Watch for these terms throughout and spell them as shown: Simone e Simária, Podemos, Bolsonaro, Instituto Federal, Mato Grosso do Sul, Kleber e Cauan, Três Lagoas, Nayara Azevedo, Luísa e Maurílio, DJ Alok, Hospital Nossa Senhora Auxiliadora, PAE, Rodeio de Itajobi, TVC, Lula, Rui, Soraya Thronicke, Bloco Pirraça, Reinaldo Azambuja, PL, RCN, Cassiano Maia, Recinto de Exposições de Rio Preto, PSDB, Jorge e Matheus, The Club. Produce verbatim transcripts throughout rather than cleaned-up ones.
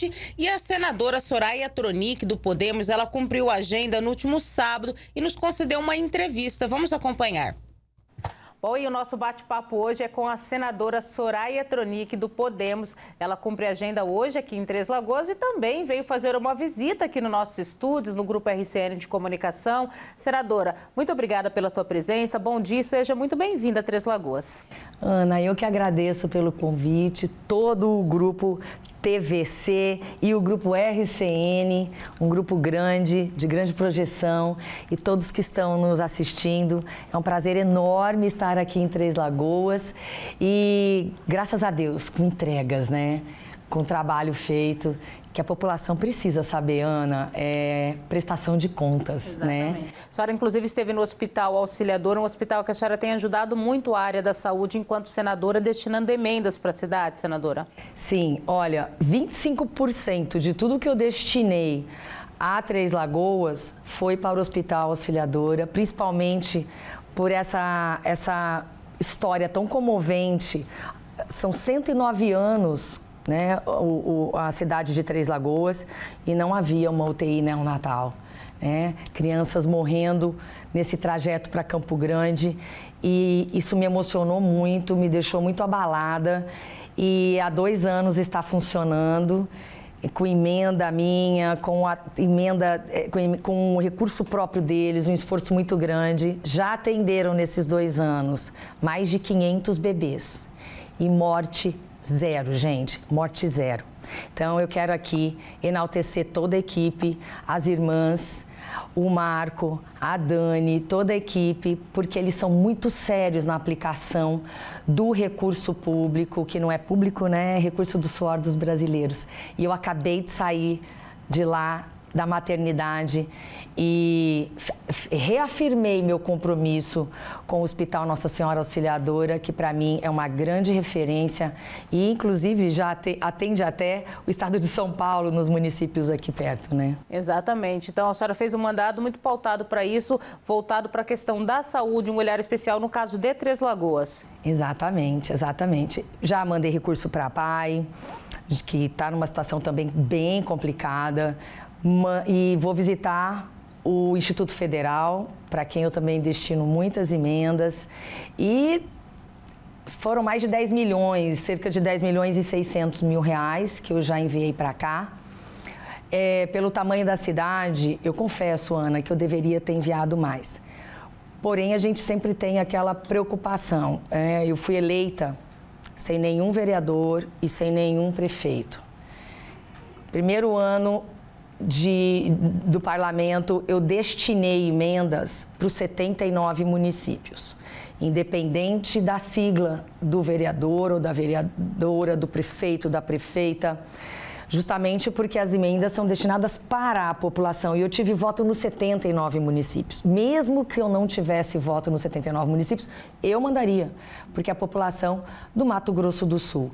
debate. E a senadora Soraya Thronicke, do Podemos, ela cumpriu a agenda no último sábado e nos concedeu uma entrevista. Vamos acompanhar. Bom, e o nosso bate-papo hoje é com a senadora Soraya Thronicke, do Podemos. Ela cumpre a agenda hoje aqui em Três Lagoas e também veio fazer uma visita aqui nos nossos estúdios, no Grupo R C N de Comunicação. Senadora, muito obrigada pela tua presença. Bom dia, seja muito bem-vinda a Três Lagoas. Ana, eu que agradeço pelo convite, todo o grupo T V C e o grupo R C N, um grupo grande, de grande projeção, e todos que estão nos assistindo. É um prazer enorme estar aqui em Três Lagoas e, graças a Deus, com entregas, né? Com trabalho feito, que a população precisa saber, Ana, é prestação de contas, exatamente, né? A senhora, inclusive, esteve no Hospital Auxiliadora, um hospital que a senhora tem ajudado muito a área da saúde enquanto senadora, destinando emendas para a cidade, senadora. Sim, olha, vinte e cinco por cento de tudo que eu destinei a Três Lagoas foi para o Hospital Auxiliadora, principalmente por essa, essa história tão comovente. São cento e nove anos... Né, o, o, a cidade de Três Lagoas, e não havia uma U T I neonatal, né? Crianças morrendo nesse trajeto para Campo Grande, e isso me emocionou muito, me deixou muito abalada, e há dois anos está funcionando, com emenda minha, com a emenda, com, com o recurso próprio deles, um esforço muito grande. Já atenderam nesses dois anos mais de quinhentos bebês e morte zero, gente, morte zero. Então, eu quero aqui enaltecer toda a equipe, as irmãs, o Marco, a Dani, toda a equipe, porque eles são muito sérios na aplicação do recurso público, que não é público, né? É recurso do suor dos brasileiros. E eu acabei de sair de lá, da maternidade, e reafirmei meu compromisso com o Hospital Nossa Senhora Auxiliadora, que para mim é uma grande referência e, inclusive, já atende até o estado de São Paulo, nos municípios aqui perto, né? Exatamente. Então, a senhora fez um mandado muito pautado para isso, voltado para a questão da saúde, um olhar especial no caso de Três Lagoas. Exatamente, exatamente. Já mandei recurso para a P A E, que está numa situação também bem complicada, e vou visitar o Instituto Federal, para quem eu também destino muitas emendas, e foram mais de dez milhões, cerca de dez milhões e seiscentos mil reais que eu já enviei para cá. É, pelo tamanho da cidade, eu confesso, Ana, que eu deveria ter enviado mais. Porém, a gente sempre tem aquela preocupação. É, eu fui eleita sem nenhum vereador e sem nenhum prefeito. Primeiro ano De, do parlamento, eu destinei emendas para os setenta e nove municípios, independente da sigla do vereador ou da vereadora, do prefeito, da prefeita, justamente porque as emendas são destinadas para a população. E eu tive voto nos setenta e nove municípios. Mesmo que eu não tivesse voto nos setenta e nove municípios, eu mandaria, porque a população do Mato Grosso do Sul.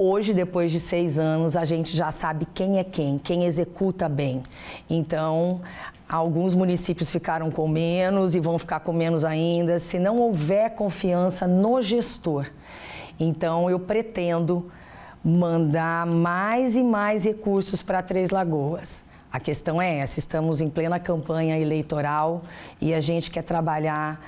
Hoje, depois de seis anos, a gente já sabe quem é quem, quem executa bem. Então, alguns municípios ficaram com menos e vão ficar com menos ainda, se não houver confiança no gestor. Então, eu pretendo mandar mais e mais recursos para Três Lagoas. A questão é essa, estamos em plena campanha eleitoral e a gente quer trabalhar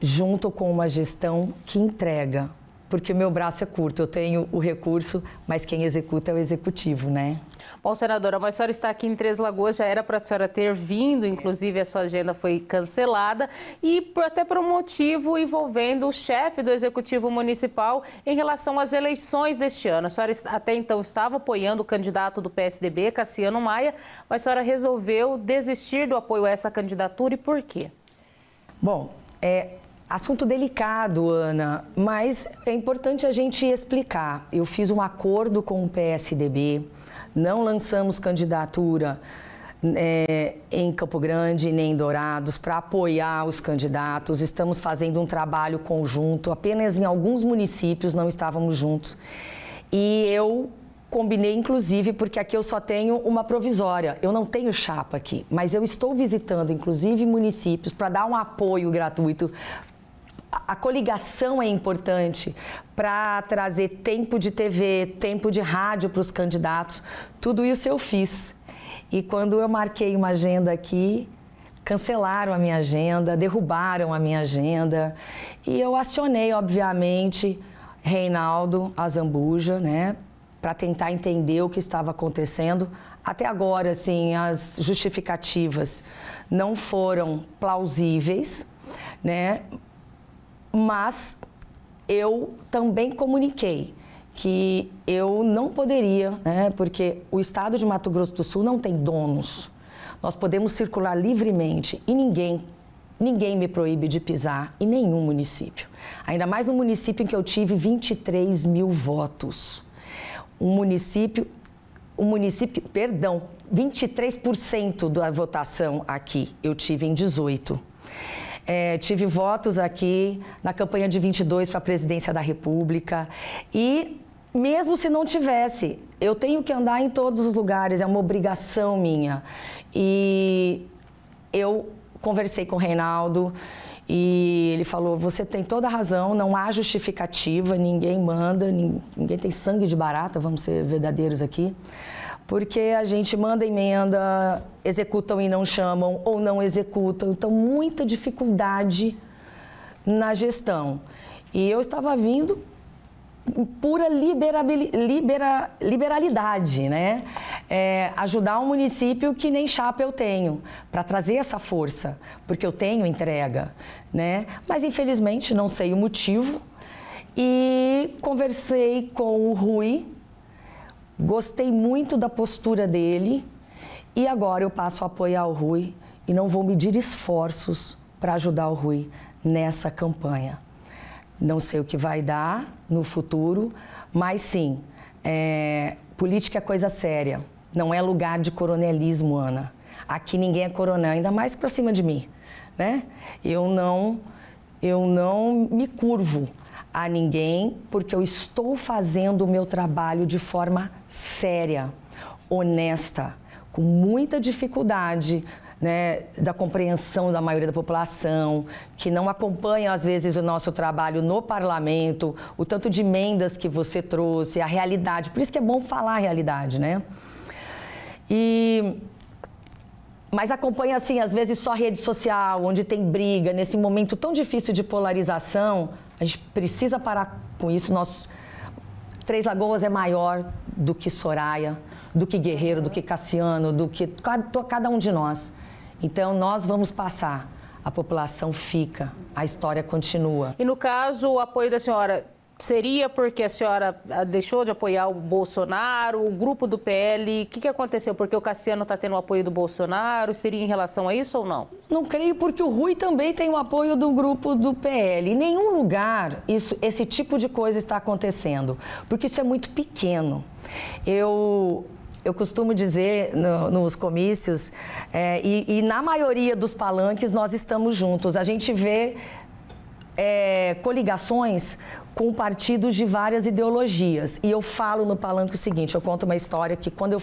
junto com uma gestão que entrega, porque o meu braço é curto, eu tenho o recurso, mas quem executa é o executivo, né? Bom, senadora, mas a senhora está aqui em Três Lagoas, já era para a senhora ter vindo, inclusive a sua agenda foi cancelada, e por, até por um motivo envolvendo o chefe do Executivo Municipal em relação às eleições deste ano. A senhora até então estava apoiando o candidato do P S D B, Cassiano Maia, mas a senhora resolveu desistir do apoio a essa candidatura, e por quê? Bom, é assunto delicado, Ana, mas é importante a gente explicar. Eu fiz um acordo com o P S D B, não lançamos candidatura é, em Campo Grande nem em Dourados para apoiar os candidatos. Estamos fazendo um trabalho conjunto, apenas em alguns municípios não estávamos juntos. E eu combinei, inclusive, porque aqui eu só tenho uma provisória, eu não tenho chapa aqui, mas eu estou visitando, inclusive, municípios para dar um apoio gratuito a coligação é importante para trazer tempo de T V, tempo de rádio para os candidatos. Tudo isso eu fiz. E quando eu marquei uma agenda aqui, cancelaram a minha agenda, derrubaram a minha agenda. E eu acionei, obviamente, Reinaldo Azambuja, né, para tentar entender o que estava acontecendo. Até agora, assim, as justificativas não foram plausíveis, né? Mas eu também comuniquei que eu não poderia, né? Porque o estado de Mato Grosso do Sul não tem donos. Nós podemos circular livremente e ninguém, ninguém me proíbe de pisar em nenhum município. Ainda mais no município em que eu tive vinte e três mil votos. Um município, um município, perdão, vinte e três por cento da votação aqui, eu tive em dezoito. É, tive votos aqui na campanha de vinte e dois para a presidência da República e mesmo se não tivesse, eu tenho que andar em todos os lugares, é uma obrigação minha. E eu conversei com o Reinaldo e ele falou, você tem toda a razão, não há justificativa, ninguém manda, ninguém tem sangue de barata, vamos ser verdadeiros aqui. Porque a gente manda emenda, executam e não chamam, ou não executam. Então, muita dificuldade na gestão. E eu estava vindo em pura libera, liberalidade, né? É, ajudar um município que nem chapa eu tenho, para trazer essa força, porque eu tenho entrega, né? Mas, infelizmente, não sei o motivo. E conversei com o Rui. Gostei muito da postura dele e agora eu passo a apoiar o Rui e não vou medir esforços para ajudar o Rui nessa campanha. Não sei o que vai dar no futuro, mas sim, é, política é coisa séria, não é lugar de coronelismo, Ana. Aqui ninguém é coronel, ainda mais para cima de mim, né? Eu não, eu não me curvo a ninguém, porque eu estou fazendo o meu trabalho de forma séria, honesta, com muita dificuldade, né, da compreensão da maioria da população, que não acompanha, às vezes, o nosso trabalho no parlamento, o tanto de emendas que você trouxe, a realidade. Por isso que é bom falar a realidade, né? E... Mas acompanha, assim, às vezes só rede social, onde tem briga, nesse momento tão difícil de polarização. A gente precisa parar com isso. Nós... Três Lagoas é maior do que Soraya, do que Guerreiro, do que Cassiano, do que cada um de nós. Então, nós vamos passar. A população fica, a história continua. E, no caso, o apoio da senhora... Seria porque a senhora deixou de apoiar o Bolsonaro, o grupo do P L? O que, que aconteceu? Porque o Cassiano está tendo o apoio do Bolsonaro? Seria em relação a isso ou não? Não creio, porque o Rui também tem o apoio do grupo do P L. Em nenhum lugar isso, esse tipo de coisa está acontecendo, porque isso é muito pequeno. Eu... Eu costumo dizer no, nos comícios, é, e, e na maioria dos palanques nós estamos juntos. A gente vê... É, coligações com partidos de várias ideologias. E eu falo no palanque o seguinte, eu conto uma história que quando eu,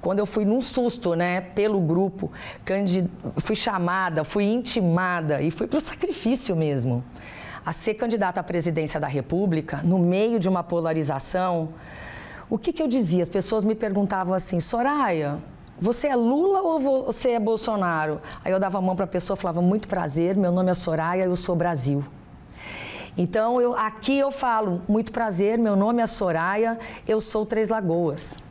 quando eu fui num susto, né, pelo grupo, fui chamada, fui intimada e fui para o sacrifício mesmo. A ser candidata à presidência da República, no meio de uma polarização, o que, que eu dizia? As pessoas me perguntavam assim, Soraya... Você é Lula ou você é Bolsonaro? Aí eu dava a mão para a pessoa, falava, muito prazer, meu nome é Soraya, eu sou Brasil. Então, eu, aqui eu falo, muito prazer, meu nome é Soraya, eu sou Três Lagoas.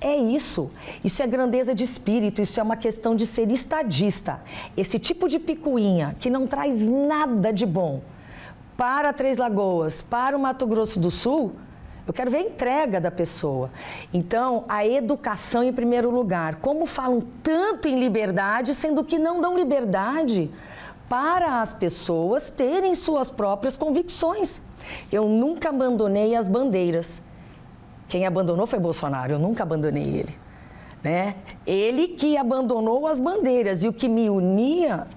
É isso, isso é grandeza de espírito, isso é uma questão de ser estadista. Esse tipo de picuinha que não traz nada de bom para Três Lagoas, para o Mato Grosso do Sul... Eu quero ver a entrega da pessoa. Então, a educação em primeiro lugar. Como falam tanto em liberdade, sendo que não dão liberdade para as pessoas terem suas próprias convicções. Eu nunca abandonei as bandeiras. Quem abandonou foi Bolsonaro, eu nunca abandonei ele, né? Ele que abandonou as bandeiras e o que me unia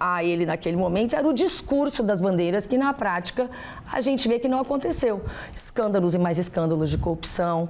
a ele naquele momento era o discurso das bandeiras, que na prática a gente vê que não aconteceu. Escândalos e mais escândalos de corrupção.